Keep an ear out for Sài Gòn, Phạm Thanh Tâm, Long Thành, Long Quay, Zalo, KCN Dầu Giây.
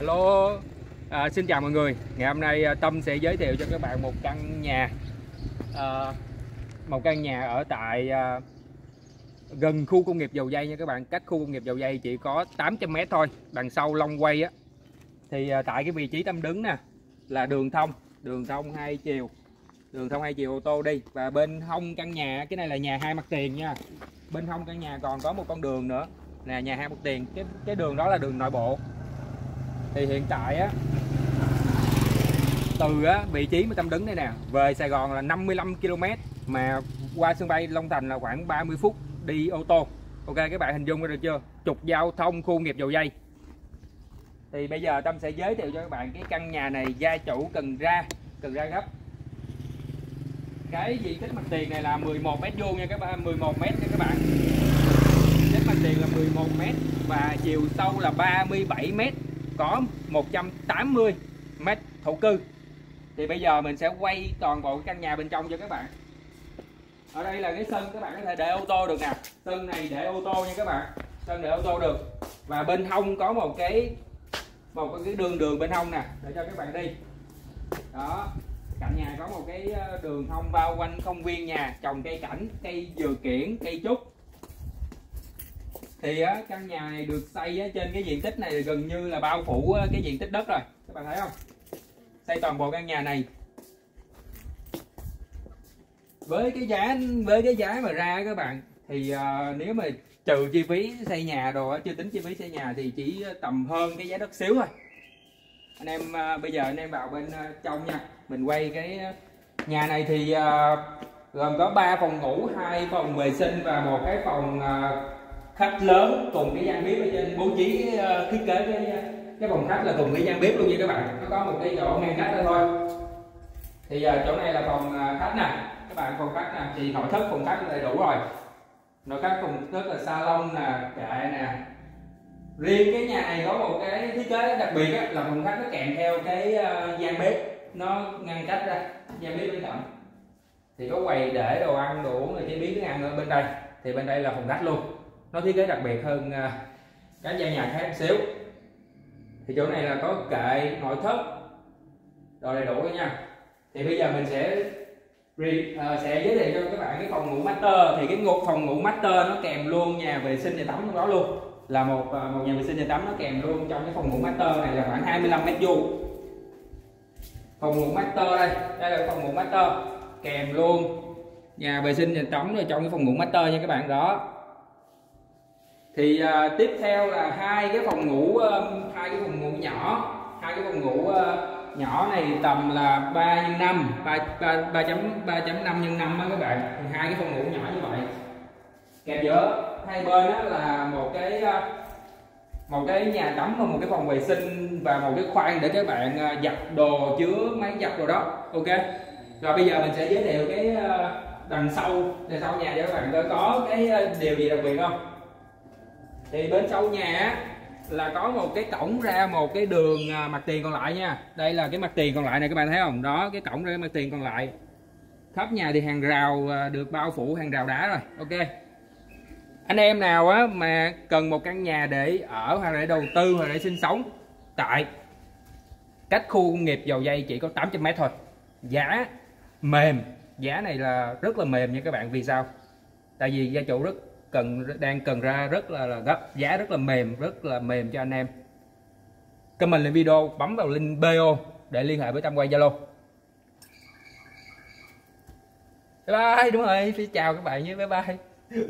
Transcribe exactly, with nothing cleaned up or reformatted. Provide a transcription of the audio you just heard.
Hello, à, xin chào mọi người. Ngày hôm nay Tâm sẽ giới thiệu cho các bạn một căn nhà, à, một căn nhà ở tại à, gần khu công nghiệp Dầu Giây nha các bạn. Cách khu công nghiệp Dầu Giây chỉ có tám trăm mét thôi, đằng sau Long Quay á. Thì à, tại cái vị trí Tâm đứng nè là đường thông, đường thông hai chiều, đường thông hai chiều ô tô đi. Và bên hông căn nhà, cái này là nhà hai mặt tiền nha. Bên hông căn nhà còn có một con đường nữa là nhà hai mặt tiền. Cái cái đường đó là đường nội bộ. Thì hiện tại á, từ á, vị trí mà Tâm đứng đây nè về Sài Gòn là năm mươi lăm ki lô mét, mà qua sân bay Long Thành là khoảng ba mươi phút đi ô tô. Ok, các bạn hình dung ra được chưa? Trục giao thông khu công nghiệp Dầu Giây. Thì bây giờ Tâm sẽ giới thiệu cho các bạn cái căn nhà này. Gia chủ cần ra, cần ra gấp. Cái diện tích mặt tiền này là mười một mét vuông nha các bạn, mười một mét nha các bạn. Diện tích mặt tiền là mười một mét và chiều sâu là ba mươi bảy mét. Có một trăm tám mươi mét thổ cư. Thì bây giờ mình sẽ quay toàn bộ căn nhà bên trong cho các bạn. Ở đây là cái sân, các bạn có thể để ô tô được nè. Sân này để ô tô nha các bạn. Sân để ô tô được. Và bên hông có một cái một cái đường đường bên hông nè để cho các bạn đi. Đó, cạnh nhà có một cái đường thông bao quanh công viên nhà, trồng cây cảnh, cây dừa kiển, cây trúc. Thì căn nhà này được xây trên cái diện tích này gần như là bao phủ cái diện tích đất rồi. Các bạn thấy không? Xây toàn bộ căn nhà này. Với cái giá với cái giá mà ra các bạn, thì nếu mà trừ chi phí xây nhà đồ, chưa tính chi phí xây nhà, thì chỉ tầm hơn cái giá đất xíu thôi. Anh em bây giờ anh em vào bên trong nha. Mình quay cái nhà này thì gồm có ba phòng ngủ, hai phòng vệ sinh và một cái phòng khách lớn, cùng cái gian bếp ở trên. Bố trí thiết kế cái cái phòng khách là cùng cái gian bếp luôn nha các bạn. Nó có một cái chỗ ngang cách đó thôi. Thì giờ chỗ này là phòng khách nè các bạn. Phòng khách nè, thì nội thất phòng khách đầy đủ rồi. Nội thất phòng thất là salon nè, kệ nè. Riêng cái nhà này có một cái thiết kế đặc biệt á, là phòng khách nó kèm theo cái gian bếp, nó ngăn cách ra gian bếp bên cạnh. Thì có quầy để đồ ăn đồ uống rồi chế biến thức ăn ở bên đây. Thì bên đây là phòng khách luôn, nó thiết kế đặc biệt hơn các gian nhà khác xíu. Thì chỗ này là có kệ, nội thất đồ đầy đủ rồi nha. Thì bây giờ mình sẽ sẽ giới thiệu cho các bạn cái phòng ngủ master. Thì cái ngột phòng ngủ master nó kèm luôn nhà vệ sinh nhà tắm trong đó luôn, là một một nhà vệ sinh nhà tắm nó kèm luôn trong cái phòng ngủ master này, là khoảng hai mươi lăm mét vuông. Phòng ngủ master đây, đây là phòng ngủ master kèm luôn nhà vệ sinh nhà tắm rồi trong cái phòng ngủ master nha các bạn. Đó. Thì à, tiếp theo là hai cái phòng ngủ um, hai cái phòng ngủ nhỏ hai cái phòng ngủ uh, nhỏ này tầm là ba nhân năm ba chấm năm nhân năm các bạn. Thì hai cái phòng ngủ nhỏ như vậy kẹp giữa hai bên đó là một cái một cái nhà tắm và một cái phòng vệ sinh và một cái khoang để các bạn uh, giặt đồ, chứa máy giặt đồ đó. Ok, rồi bây giờ mình sẽ giới thiệu cái uh, đằng sau đằng sau nhà cho các bạn coi có cái uh, điều gì đặc biệt không. Thì bên sau nhà là có một cái cổng ra một cái đường mặt tiền còn lại nha. Đây là cái mặt tiền còn lại này các bạn thấy không? Đó, cái cổng ra cái mặt tiền còn lại. Khắp nhà thì hàng rào được bao phủ hàng rào đá rồi. Ok. Anh em nào á mà cần một căn nhà để ở hoặc để đầu tư hoặc để sinh sống tại cách khu công nghiệp Dầu Giây chỉ có tám trăm mét thôi. Giá mềm, giá này là rất là mềm nha các bạn. Vì sao? Tại vì gia chủ rất Cần, đang cần ra rất là, là gấp, giá rất là mềm, rất là mềm cho anh em. Comment lên video, bấm vào link bio để liên hệ với Tâm qua Zalo. Bye bye, đúng rồi, xin chào các bạn nhé, bye bye.